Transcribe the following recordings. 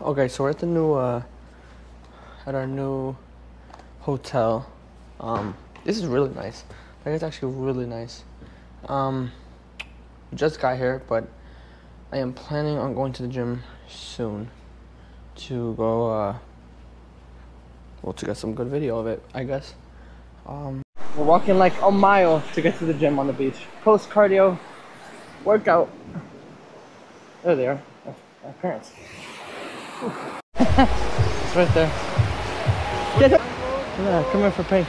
Okay, so we're at the new, at our new hotel. This is really nice. Like, it's actually really nice. We just got here, but I am planning on going to the gym soon to go, well, to get some good video of it, I guess. We're walking like a mile to get to the gym on the beach. Post cardio workout. There they are, my parents. It's right there. Get up. Yeah, come here for pain.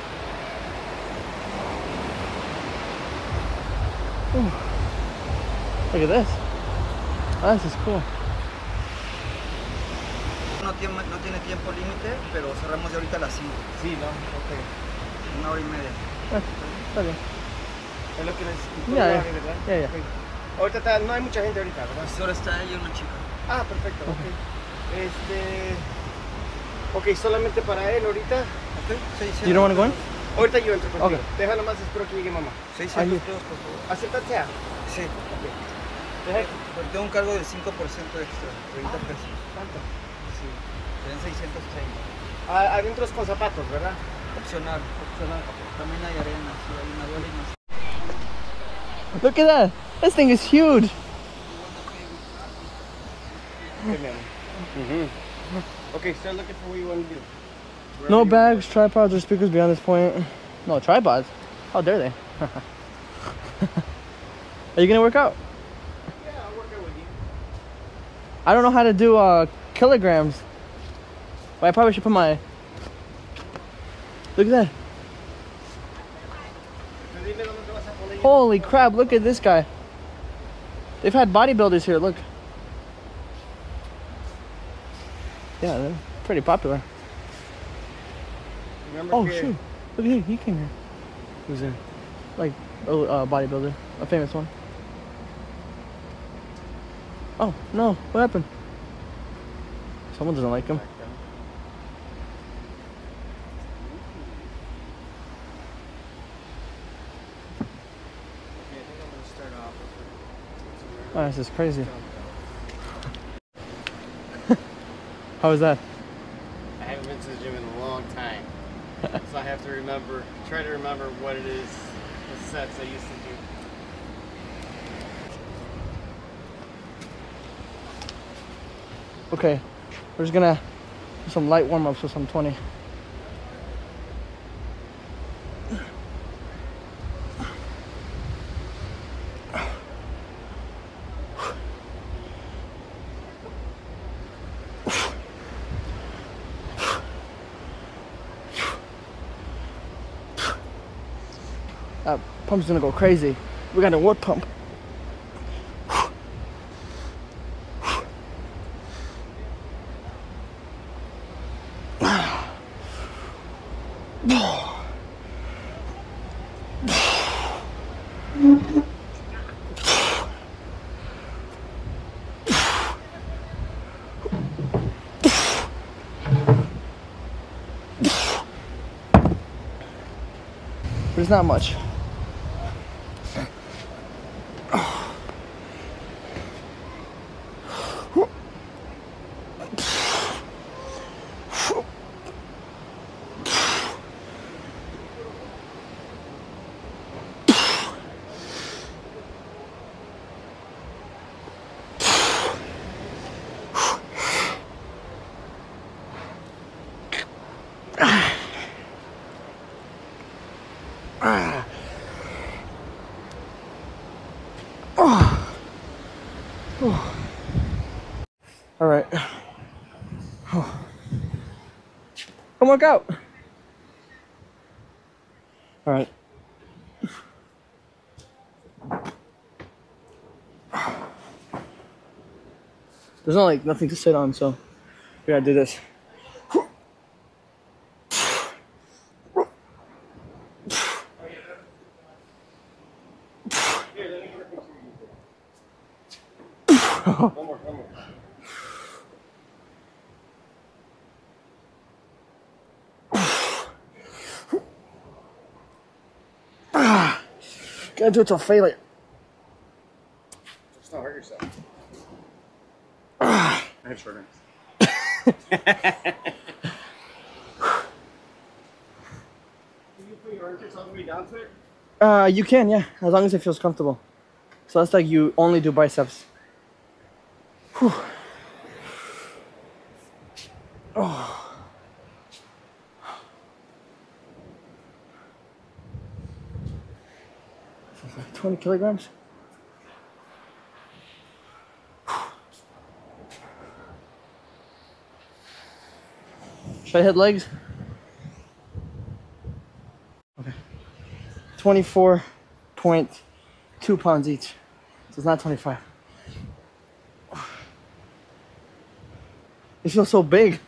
Ooh. Look at this. Oh, this is cool. No tiene tiempo límite, pero cerramos de ahorita a las 5. Sí, no. Okay. 1 hora y media. Está bien. Es lo que les. Ya. Ahorita está, no hay mucha gente ahorita, ¿verdad? Ahora está ahí una chica. Ah, perfecto. Okay. Ok, solamente para él ahorita. You don't want to go in? Ahorita yo entro contigo. Okay. Deja nomás, espero que llegue mamá. 600 pesos, por favor. ¿Acepta TEA? Sí. Okay. Tengo un cargo de 5% extra, 30 pesos. ¿Cuánto? Sí, serían 630. Adentro es con zapatos, ¿verdad? Opcional. Opcional. También hay arena, sí, hay una arena. Look at that. This thing is huge. Okay, start looking for what you want to do. Wherever no bags, tripods, or speakers beyond this point. No, tripods? How dare they? Are you going to work out? Yeah, I'll work out with you. I don't know how to do kilograms. But I probably should put my... Look at that. Holy crap, look at this guy. They've had bodybuilders here, look. Yeah, they're pretty popular. Remember shoot. Look at him. He came here. Who's there? Like a bodybuilder. A famous one. Oh, no. What happened? Someone doesn't like him. Oh, this is crazy. How was that? I haven't been to the gym in a long time. So I have to remember, try to remember what it is, the sets I used to do. Okay, we're just gonna do some light warm-ups with some 20. That pump's gonna go crazy. We got a wood pump. But it's not much. All right. Oh. Come work out. All right. There's not like nothing to sit on, so we gotta do this. One more. Gotta do it till failure. Just don't hurt yourself. I have short arms. Can you put your armpits all the way down to it? You can, yeah, as long as it feels comfortable. So that's like you only do biceps. Whew. Oh. That's like 20 kilograms. Should I hit legs? Okay. 24.2 pounds each. So it's not 25. It feels so big.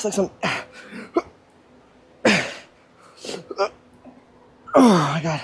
It's like some... Oh my God.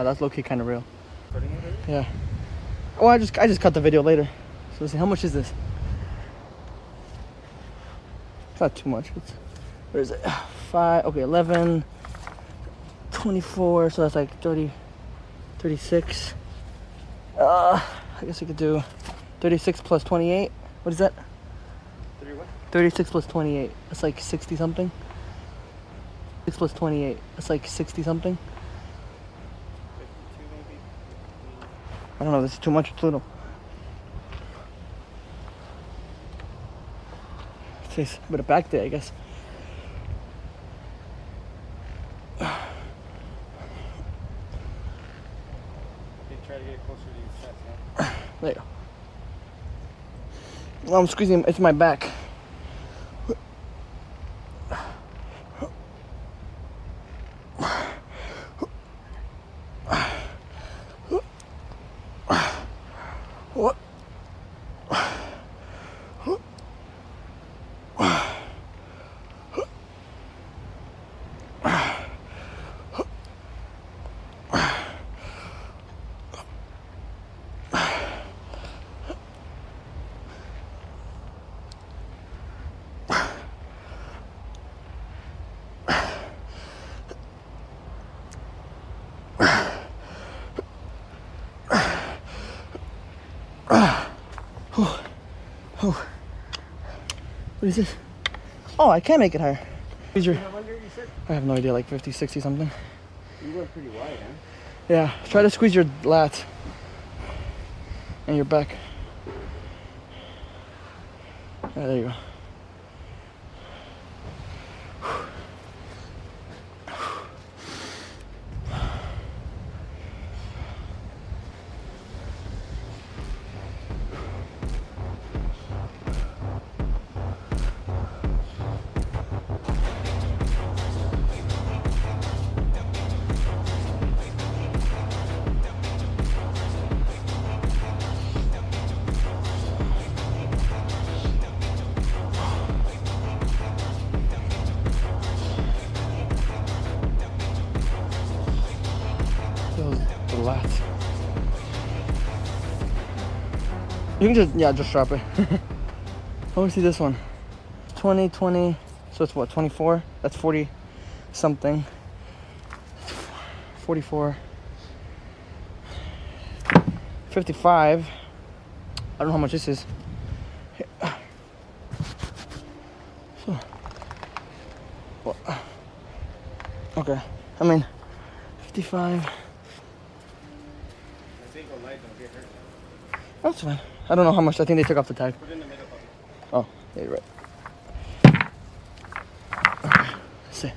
Oh, that's low-key kind of real. Yeah. Oh, I just cut the video later. So let's see, how much is this? It's not too much. It's, where is it? 5, okay, 11, 24, so that's like 30, 36. I guess we could do 36 plus 28. What is that? 31? 36 plus 28, that's like 60 something. 6 plus 28, that's like 60 something. I don't know, this is too much, it's little. It's a bit of back day, I guess. They try to get closer to your chest, huh? There you go. Well, I'm squeezing, it's my back. Oh, oh, what is this? Oh, I can make it higher. I have no idea, like 50, 60 something. You went pretty wide, huh? Yeah, try to squeeze your lats and your back. Yeah, there you go. You can just, yeah, just drop it. I want to see this one. 20, 20, so it's what, 24? That's 40 something. 44, 55. I don't know how much this is. Okay, I mean, 55. That's fine. I don't know how much. I think they took off the tag. Oh, yeah, you're right. Okay, let's see.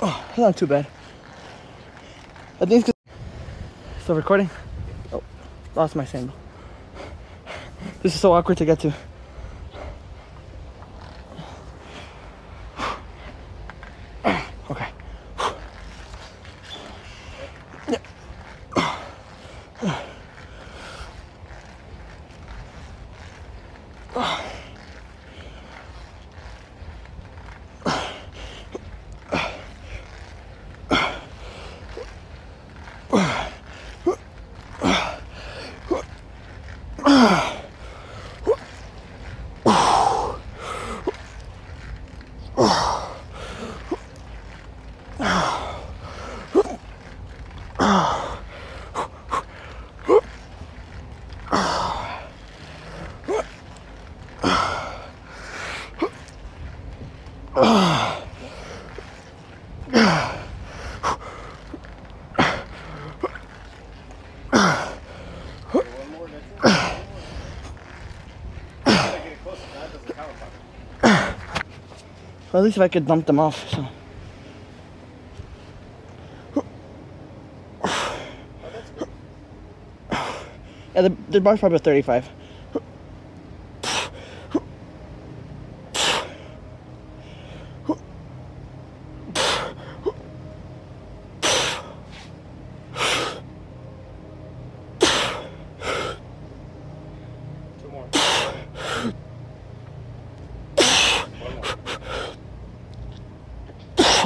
Oh, not too bad. I think it's still recording. Oh, lost my sandal. This is so awkward to get to. Okay. Well, at least if I could dump them off, so. Yeah, the bar's probably 35.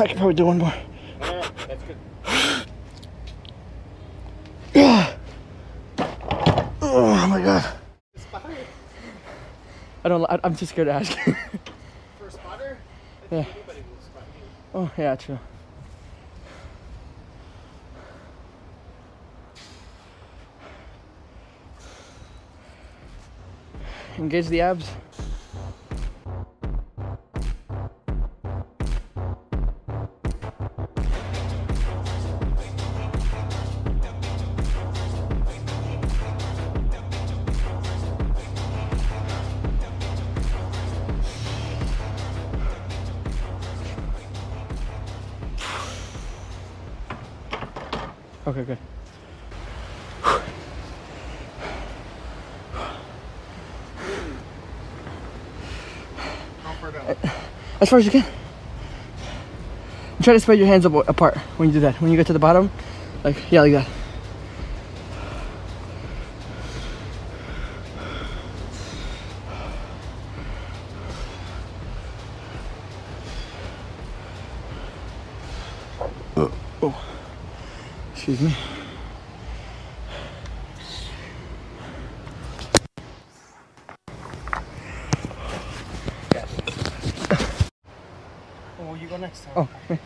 I could probably do one more. No, that's good. Oh my god. Spotter? I'm too scared to ask. For a spotter? I think anybody will spot you. Oh, yeah, true. Engage the abs. Okay, good. How far down? As far as you can. Try to spread your hands apart when you do that. When you get to the bottom, like, yeah, like that. Oh. Excuse me. Oh, you go next time. Oh, okay.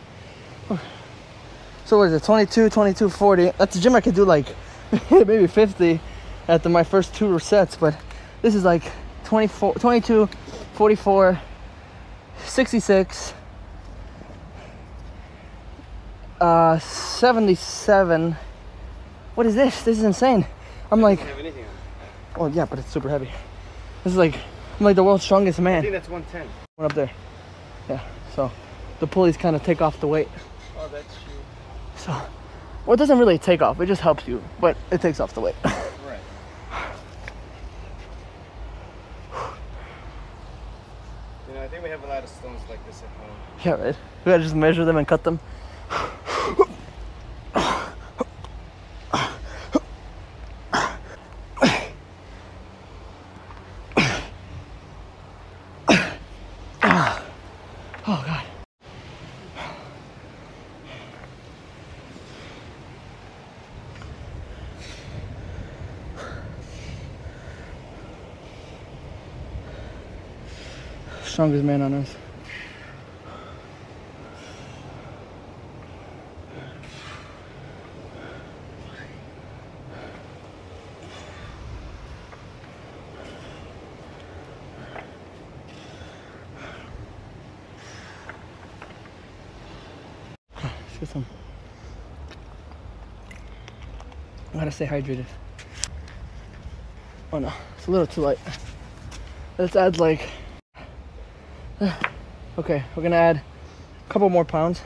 So what is it? 22, 22, 40. At the gym I could do like maybe 50 after my first two sets, but this is like 24, 22, 44, 66. 77. What is this? This is insane. I'm like, oh yeah, but it's super heavy. This is like, I'm like the world's strongest man. I think that's 110. One up there. Yeah. So the pulleys kind of take off the weight. Oh, that's true. So, well, it doesn't really take off. It just helps you, but it takes off the weight. Right. You know, I think we have a lot of stones like this at home. Yeah, right. We gotta just measure them and cut them. Oh god. strongest man on earth. Let's get some. I gotta stay hydrated. Oh no, it's a little too light. Let's add like, okay, we're gonna add a couple more pounds.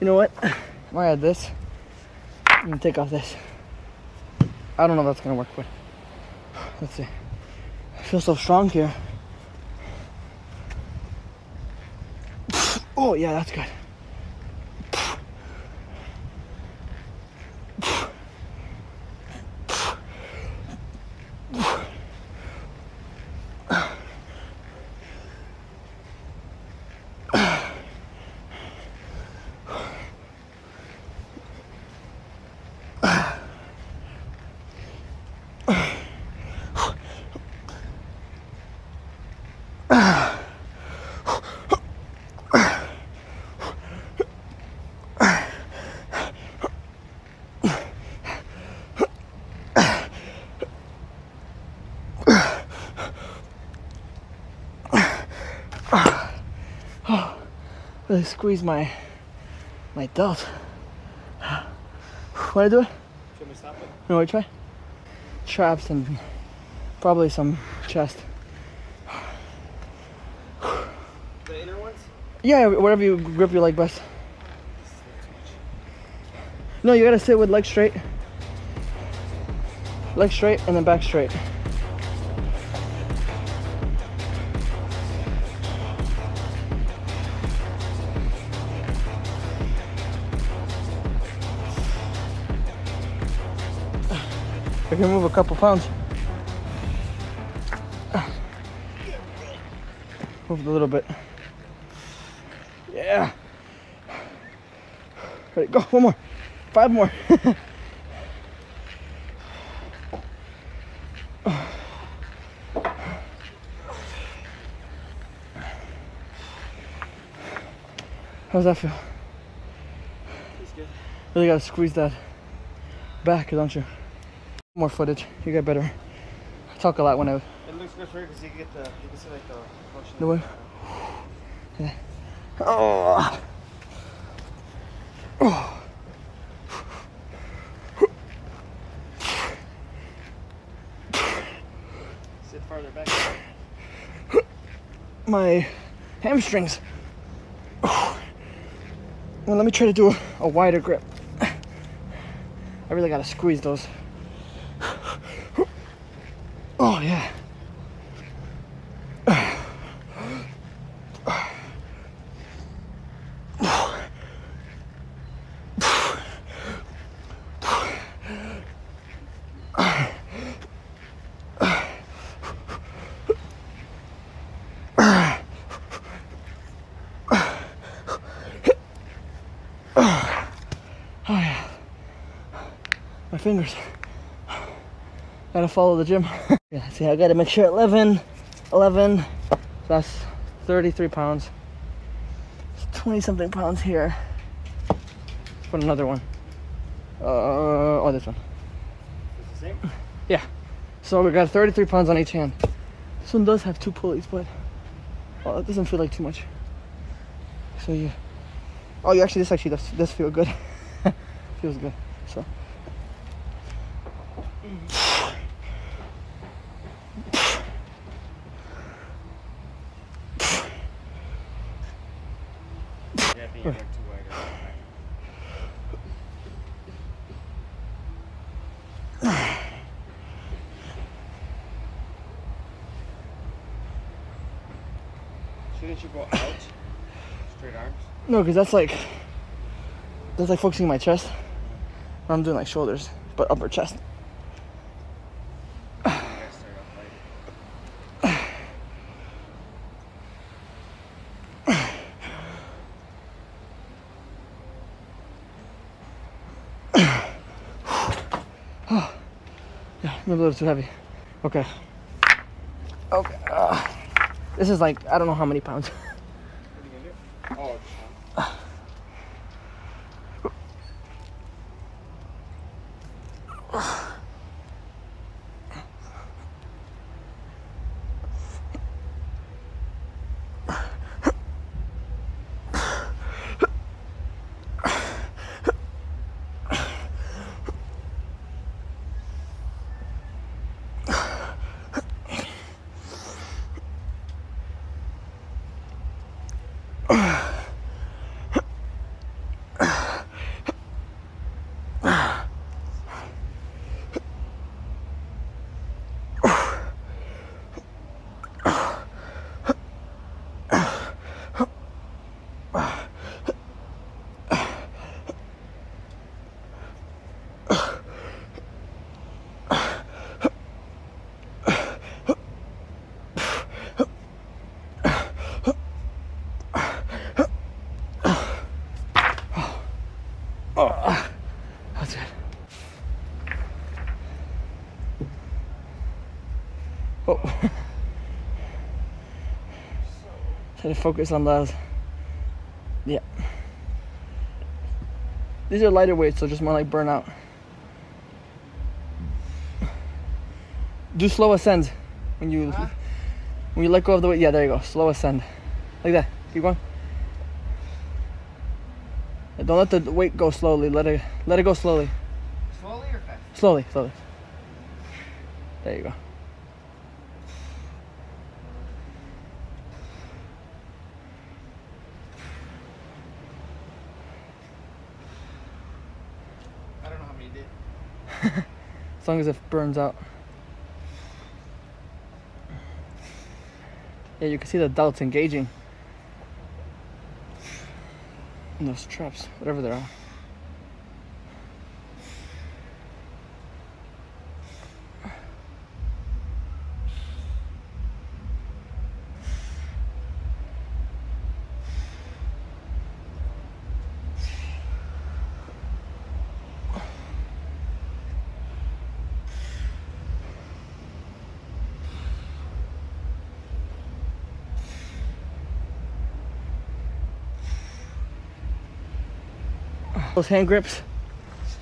You know what? I might add this. I'm gonna take off this. I don't know if that's gonna work, but let's see. I feel so strong here. Oh yeah, that's good. I squeeze my delt. Wanna do it? Should we stop it? No, we try. Traps and probably some chest. The inner ones? Yeah, whatever you grip your leg best. No, you gotta sit with leg straight. Leg straight and then back straight. I can move a couple pounds. Move a little bit. Yeah. Ready, go, one more. 5 more. How's that feel? It's good. Really gotta squeeze that back, don't you? More footage, you get better. I talk a lot when I... It looks good for you because you get the... You can see like the... Motion. The wave? Yeah. Oh! Oh! Sit farther back. My hamstrings. Well, let me try to do a wider grip. I really gotta squeeze those. Oh yeah. Oh yeah. My fingers. Gotta follow the gym. Yeah, see, I gotta make sure 11, so that's 33 pounds. It's 20 something pounds here. Let's put another one. Oh, this one. It's the same? Yeah. So we got 33 pounds on each hand. This one does have 2 pulleys, but oh, it doesn't feel like too much. So you, oh, you actually, this actually does feel good. Feels good. So. Shouldn't you go out? Straight arms? No, because that's like focusing my chest. I'm doing like shoulders, but upper chest. Yeah, I'm a little too heavy. Okay. Okay. This is like, I don't know how many pounds. Oh, try to focus on those. Yeah, these are lighter weights, so just more like burnout. Do slow ascend when you let go of the weight. Yeah, there you go. Slow ascend, like that. Keep going. Don't let the weight go slowly. Let it go slowly. Slowly or fast? Slowly, slowly. There you go. As long as it burns out. Yeah, you can see the delts engaging. And those traps, whatever they are. Those hand grips. Because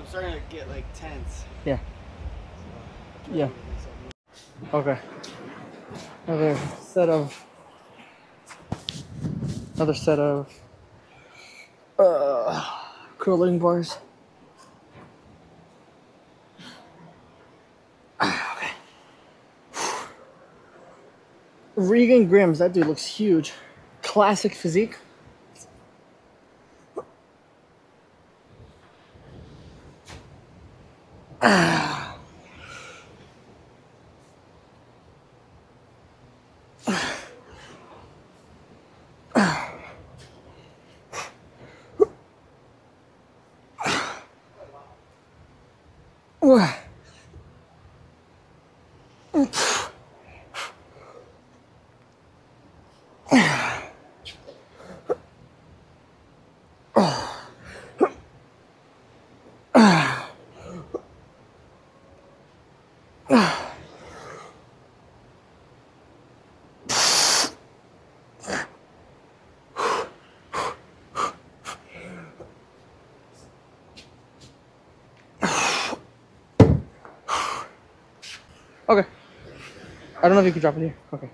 I'm starting to get like tense. Yeah. Yeah. Okay. Another set of curling bars. Okay. Regan Grims, that dude looks huge. Classic physique. Okay. I don't know if you can drop it here. Okay.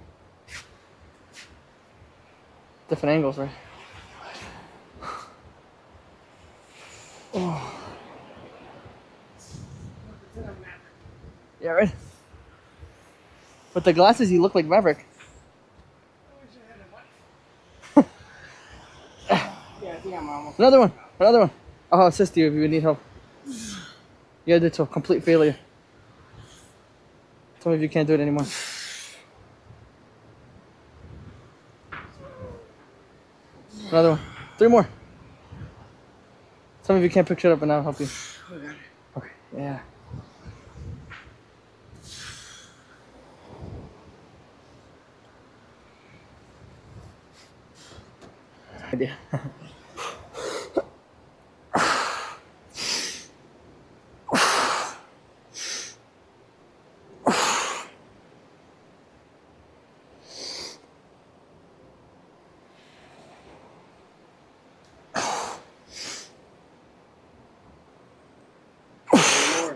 Different angles, right? Oh. Yeah, right? With the glasses, you look like Maverick. Another one. Another one. I'll assist you if you need help. Yeah, that's a complete failure. Tell me if you can't do it anymore. Another one. Three more. Tell me if you can't pick it up and I'll help you. Okay, yeah. idea.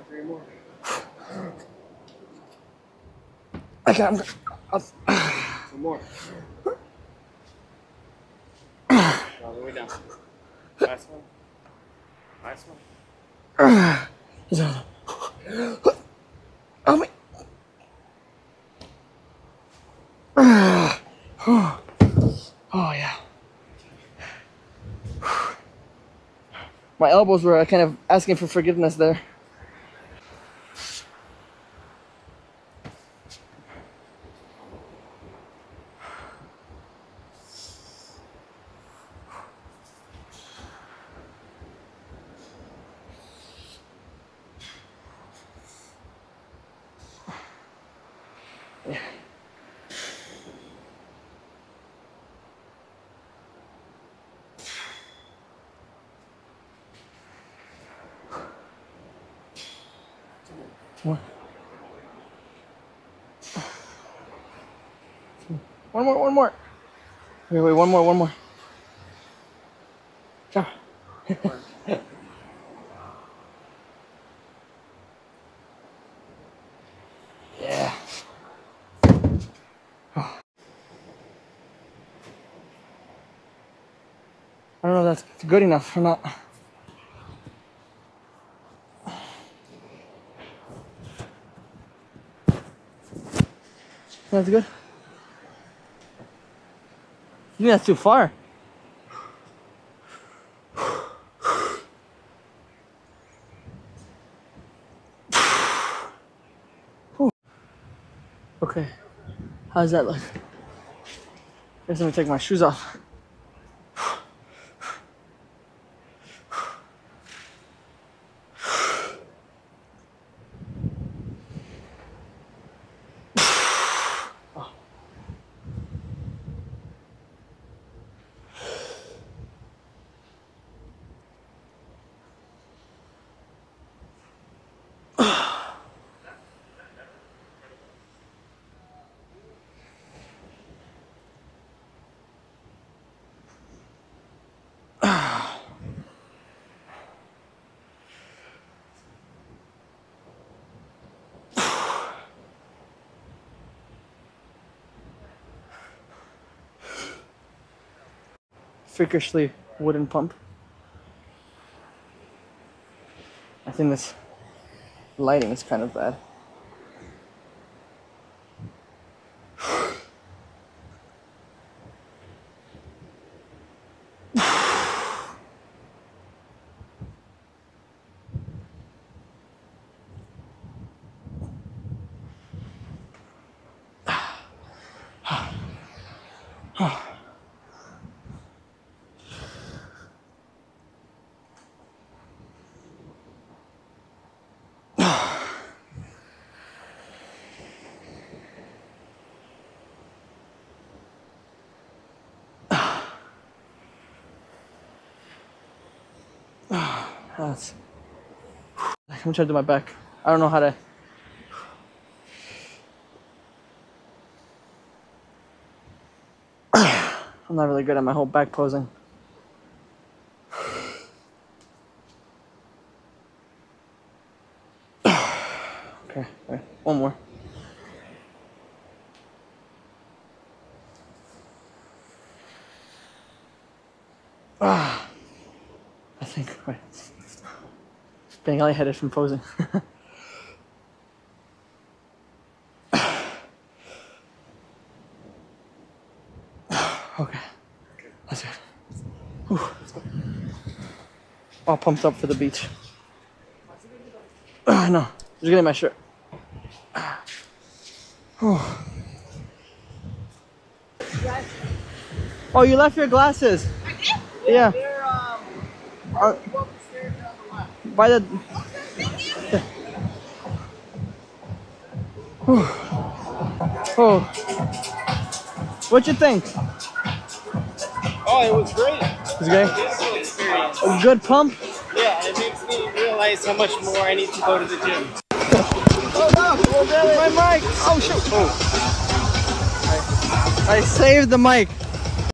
Three more. I can't. One more. All the way down. Last one. Last one. Oh my. Oh yeah. My elbows were kind of asking for forgiveness there. Yeah. One more. Wait, one more. Stop. I don't know if that's good enough or not. That's good? You think that's too far? Okay, how does that look? I guess I'm gonna take my shoes off. Freakishly wooden pump. I think this lighting is kind of bad. That's, I'm trying to do my back. I don't know how to. I'm not really good at my whole back posing. Okay, right, one more. I think. Right. Being lightheaded from posing. Okay. That's it. Whew. All pumped up for the beach. No, just getting my shirt. Oh, you left your glasses. I did? Yeah. They're, by the oh, what you think? Oh, Oh, it was great. It was great? Experience. A good pump? Yeah, it makes me realize how much more I need to go to the gym. Oh no, we'll get it. My mic! Oh shoot! Oh. I saved the mic.